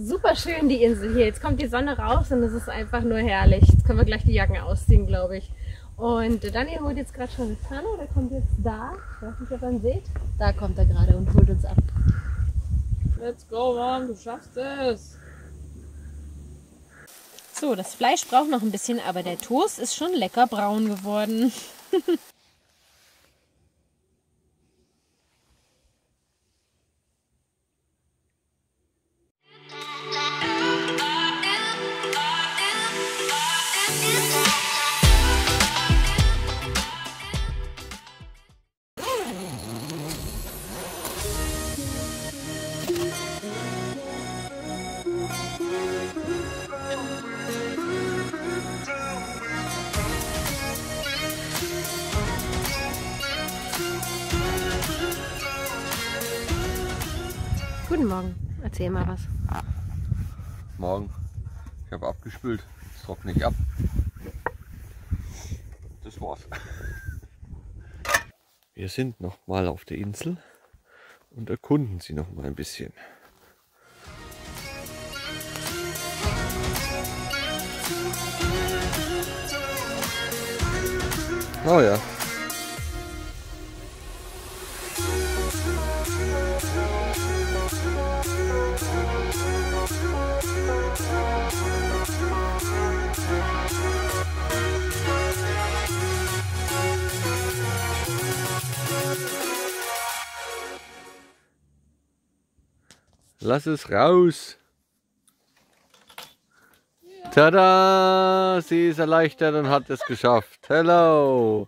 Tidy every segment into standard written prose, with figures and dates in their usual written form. Super schön die Insel hier. Jetzt kommt die Sonne raus und es ist einfach nur herrlich. Jetzt können wir gleich die Jacken ausziehen, glaube ich. Und Daniel holt jetzt gerade schon eine Pfanne, der kommt jetzt da. Ich weiß nicht, ob ihr ihn seht. Da kommt er gerade und holt uns ab. Let's go, Mann, du schaffst es! So, das Fleisch braucht noch ein bisschen, aber der Toast ist schon lecker braun geworden. Guten Morgen, erzähl mal was. Morgen, ich habe abgespült, es trocknet nicht ab. Das war's. Wir sind nochmal auf der Insel und erkunden sie nochmal ein bisschen. Oh ja. Lass es raus! Ja. Tada! Sie ist erleichtert und hat es geschafft. Hello!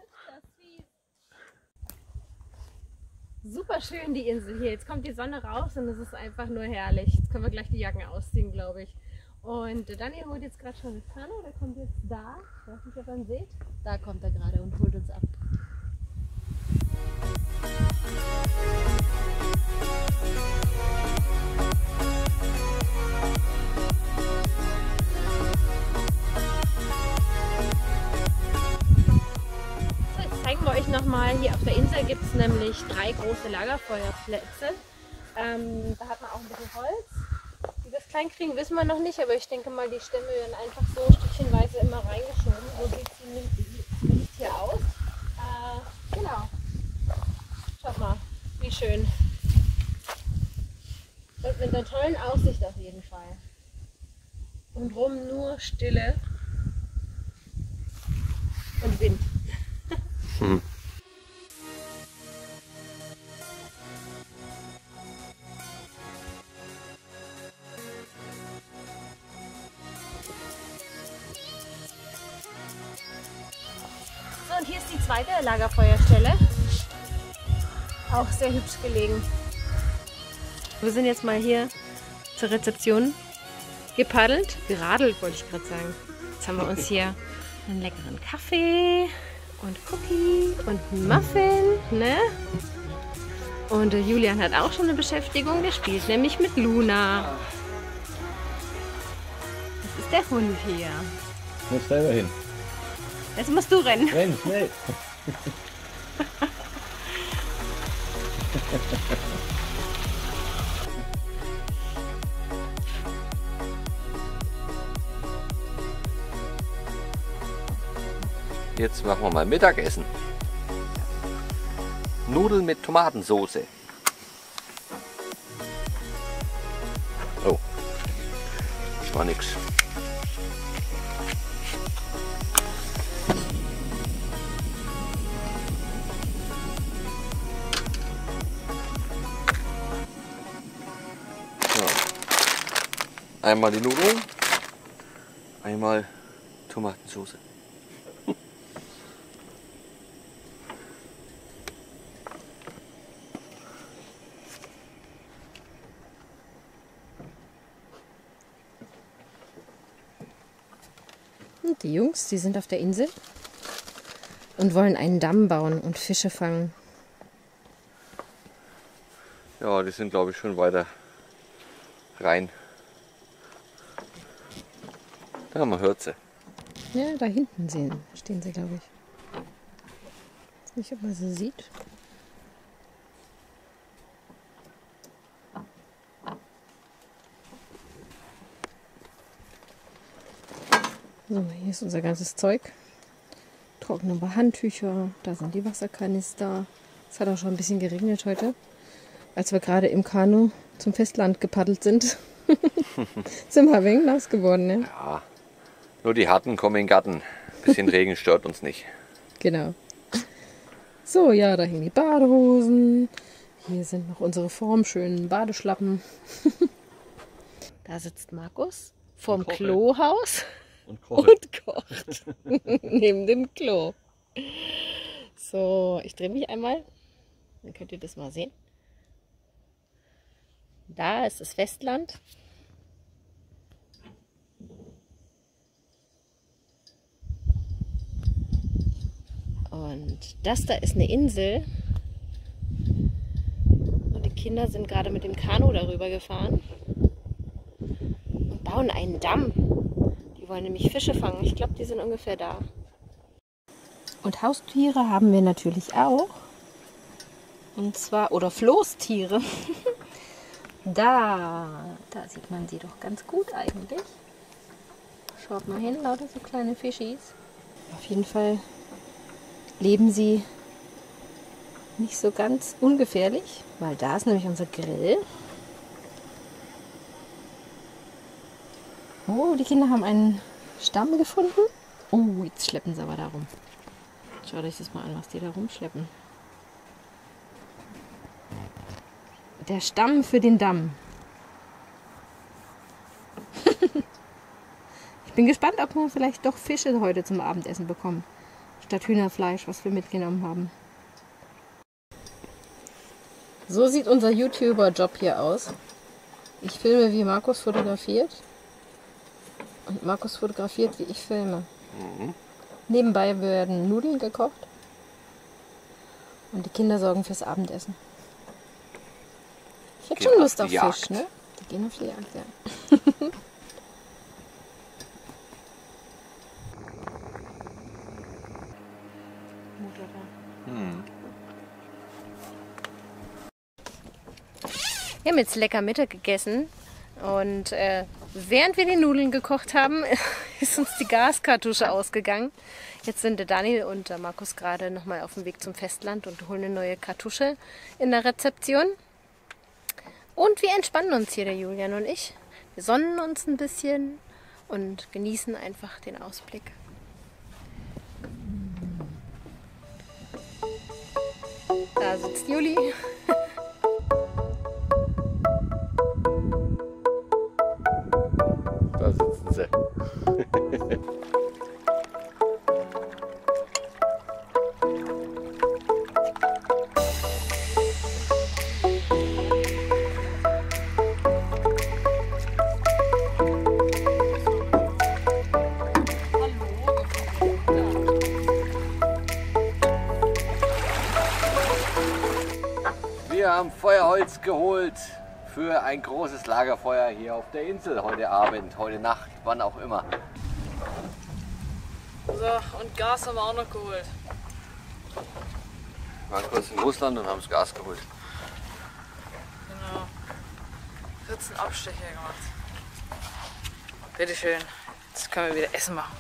Super schön die Insel hier. Jetzt kommt die Sonne raus und es ist einfach nur herrlich. Jetzt können wir gleich die Jacken ausziehen, glaube ich. Und Daniel holt jetzt gerade schon eine Pfanne, der kommt jetzt da. Ich weiß nicht, ob ihr ihn seht. Da kommt er gerade und holt uns ab. Nochmal, hier auf der Insel gibt es nämlich 3 große Lagerfeuerplätze. Da hat man auch ein bisschen Holz. Wie das klein kriegen, wissen wir noch nicht, aber ich denke mal, die Stämme werden einfach so stückchenweise immer reingeschoben. So sieht es hier aus. Genau. Schaut mal, wie schön. Und mit einer tollen Aussicht auf jeden Fall. Und rum nur Stille und Wind. Hm. So, und hier ist die zweite Lagerfeuerstelle. Auch sehr hübsch gelegen. Wir sind jetzt mal hier zur Rezeption gepaddelt. Geradelt, wollte ich gerade sagen. Jetzt haben wir uns hier einen leckeren Kaffee und Cookie und Muffin, ne? Und Julian hat auch schon eine Beschäftigung, der spielt nämlich mit Luna. Das ist der Hund hier. Ich muss selber hin. Jetzt musst du rennen. Renn, schnell. Jetzt machen wir mal Mittagessen. Nudeln mit Tomatensoße. Oh, das war nix. So. Einmal die Nudeln, einmal Tomatensoße. Die Jungs, die sind auf der Insel und wollen einen Damm bauen und Fische fangen. Ja, die sind, glaube ich, schon weiter rein. Da, man hört sie. Ja, da hinten stehen sie, glaube ich. Ich weiß nicht, ob man sie sieht. So, hier ist unser ganzes Zeug. Trockene Handtücher, da sind die Wasserkanister. Es hat auch schon ein bisschen geregnet heute, als wir gerade im Kanu zum Festland gepaddelt sind. Sind wir ein wenig nass geworden, ne? Ja, nur die Harten kommen in den Garten. Ein bisschen Regen stört uns nicht. Genau. So, ja, da hängen die Badehosen. Hier sind noch unsere formschönen Badeschlappen. Da sitzt Markus vorm Klohaus und kocht. Neben dem Klo. So, ich drehe mich einmal. Dann könnt ihr das mal sehen. Da ist das Festland. Und das da ist eine Insel. Und die Kinder sind gerade mit dem Kanu darüber gefahren und bauen einen Damm. Die wollen nämlich Fische fangen. Ich glaube, die sind ungefähr da. Und Haustiere haben wir natürlich auch. Und zwar, oder Floßtiere. Da sieht man sie doch ganz gut eigentlich. Schaut mal hin, lauter so kleine Fischis. Auf jeden Fall leben sie nicht so ganz ungefährlich, weil da ist nämlich unser Grill. Oh, die Kinder haben einen Stamm gefunden. Oh, jetzt schleppen sie aber da rum. Schaut euch das mal an, was die da rumschleppen. Der Stamm für den Damm. Ich bin gespannt, ob wir vielleicht doch Fische heute zum Abendessen bekommen. Statt Hühnerfleisch, was wir mitgenommen haben. So sieht unser YouTuber-Job hier aus. Ich filme, wie Markus fotografiert. Und Markus fotografiert, wie ich filme. Mhm. Nebenbei werden Nudeln gekocht. Und die Kinder sorgen fürs Abendessen. Ich habe schon Lust auf Fisch, ne? Die gehen auf die Jagd, ja. Wir haben jetzt lecker Mittag gegessen und während wir die Nudeln gekocht haben, ist uns die Gaskartusche ausgegangen. Jetzt sind der Daniel und der Markus gerade nochmal auf dem Weg zum Festland und holen eine neue Kartusche in der Rezeption. Und wir entspannen uns hier, der Julian und ich. Wir sonnen uns ein bisschen und genießen einfach den Ausblick. Da sitzt Juli. Da sitzen sie. Wir haben Feuerholz geholt für ein großes Lagerfeuer hier auf der Insel heute Abend, heute Nacht, wann auch immer. So, und Gas haben wir auch noch geholt. Wir waren kurz in Russland und haben das Gas geholt. Genau. Kurzen Abstecher gemacht. Bitteschön, jetzt können wir wieder Essen machen.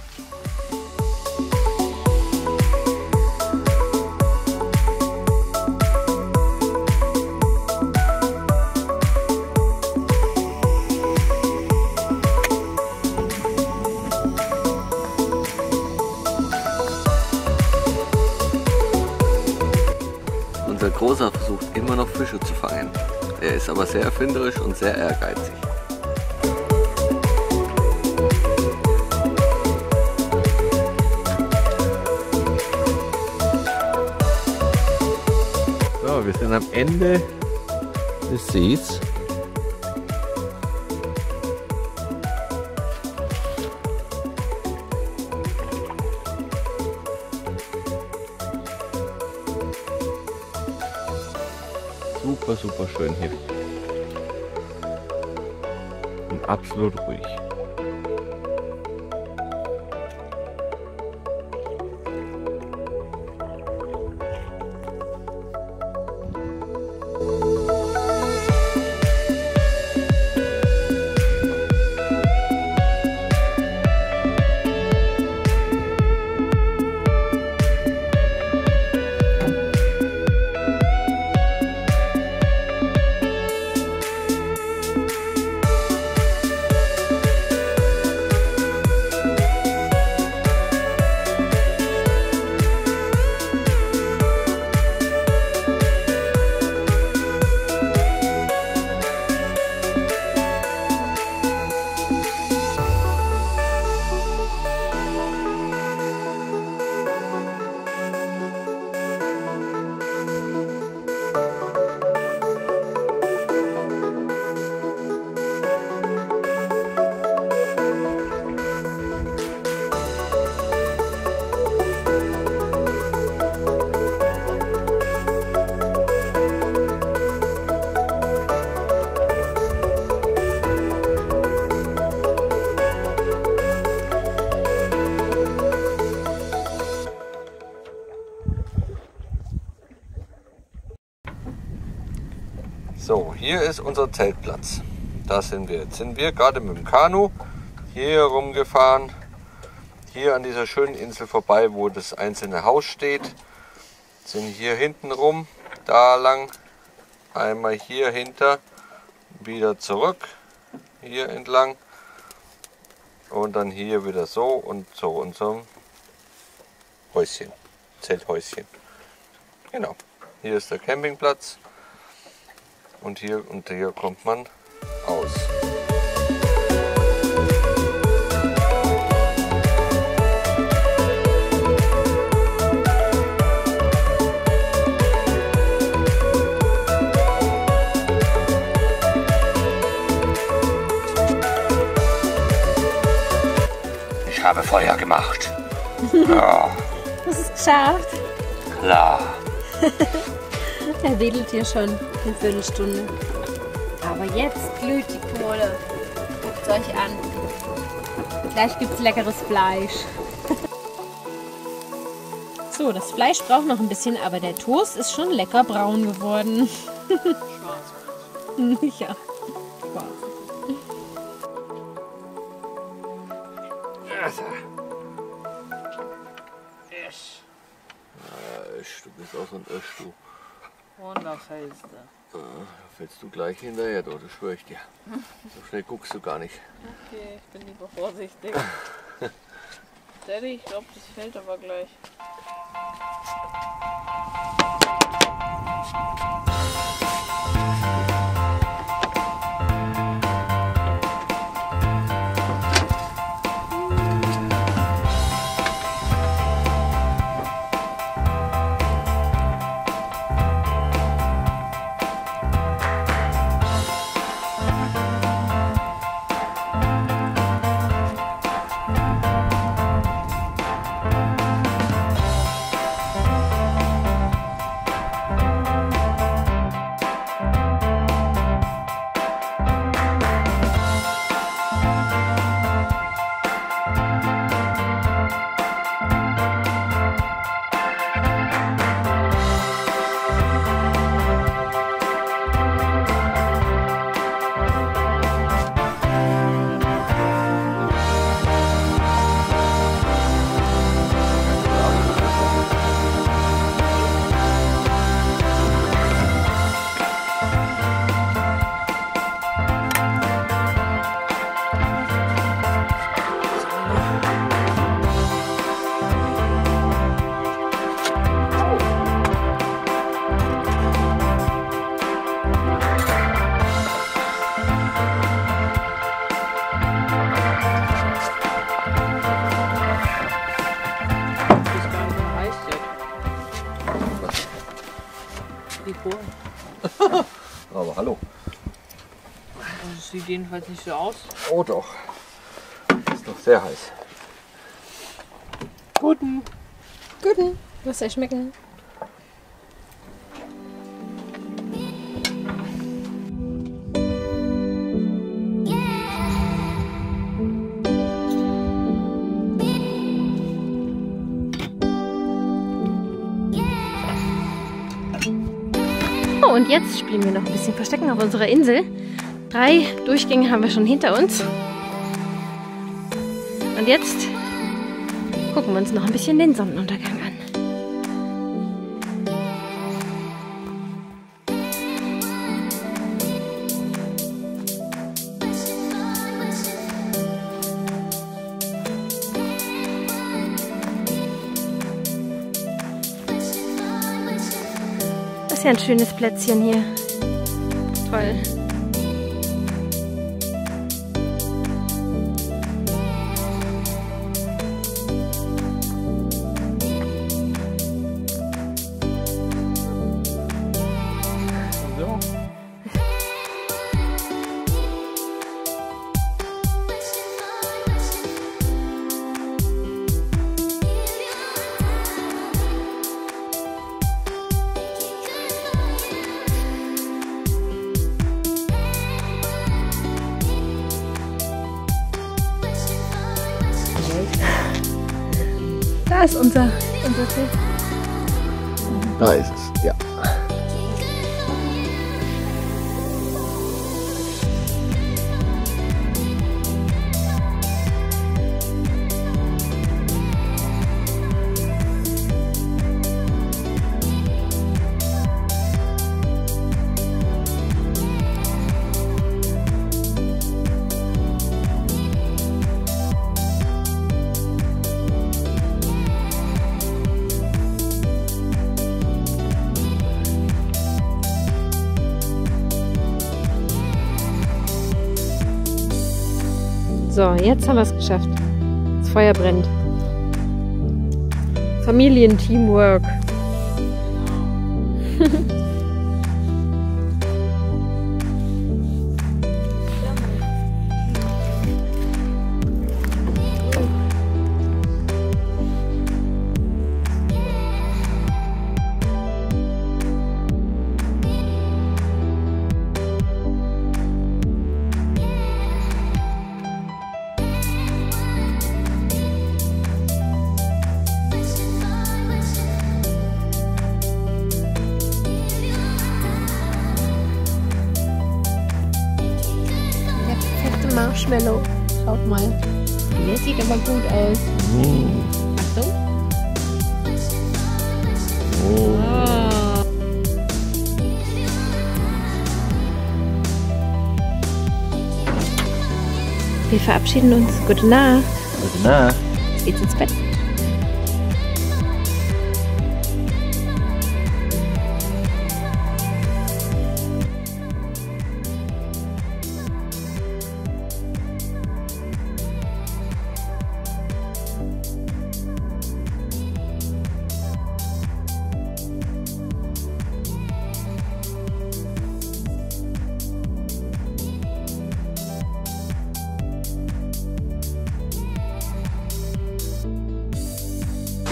Unser Großer versucht immer noch Fische zu fangen. Er ist aber sehr erfinderisch und sehr ehrgeizig. So, wir sind am Ende des Sees. Super, super schön hier und absolut ruhig. ist unser Zeltplatz. Da sind wir jetzt. Sind wir gerade mit dem Kanu hier rumgefahren. Hier an dieser schönen Insel vorbei, wo das einzelne Haus steht. Sind hier hinten rum, da lang, einmal hier hinter, wieder zurück, hier entlang und dann hier wieder so und zu unserem Häuschen, Zelthäuschen. Genau, hier ist der Campingplatz und hier kommt man aus. Ich habe Feuer gemacht. Ja. Hast du es geschafft? Klar. Er wedelt hier schon eine Viertelstunde. Aber jetzt glüht die Kohle. Guckt euch an. Gleich gibt es leckeres Fleisch. So, das Fleisch braucht noch ein bisschen, aber der Toast ist schon lecker braun geworden. Schwarz. Ja, schwarz. Esch. Ja, Esch, du bist auch so ein Esch, du. Und da fällst du. Ja, da fällst du gleich hinterher, das schwöre ich dir. So schnell guckst du gar nicht. Okay, ich bin lieber vorsichtig. Daddy, ich glaube, das fällt aber gleich. Aber hallo. Das sieht jedenfalls nicht so aus. Oh doch. Ist doch sehr heiß. Guten. Guten. Lasst euch schmecken. Und jetzt spielen wir noch ein bisschen Verstecken auf unserer Insel. 3 Durchgänge haben wir schon hinter uns. Und jetzt gucken wir uns noch ein bisschen den Sonnenuntergang an. Das ist ja ein schönes Plätzchen hier. Toll. Da ist unser Zelt. Da ist es, ja. So, jetzt haben wir es geschafft. Das Feuer brennt. Familien-Teamwork. Marshmallow. Schaut mal. Der sieht aber gut aus. Achtung. Oh. Ah. Wir verabschieden uns. Gute Nacht. Gute Nacht. Jetzt geht's ins Bett.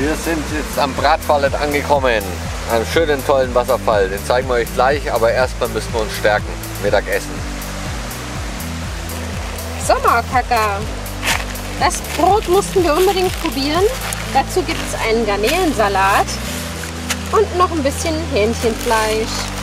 Wir sind jetzt am Bratfallet angekommen, einem schönen, tollen Wasserfall. Den zeigen wir euch gleich, aber erstmal müssen wir uns stärken. Mittagessen. Sommerkaka. Das Brot mussten wir unbedingt probieren. Dazu gibt es einen Garnelensalat und noch ein bisschen Hähnchenfleisch.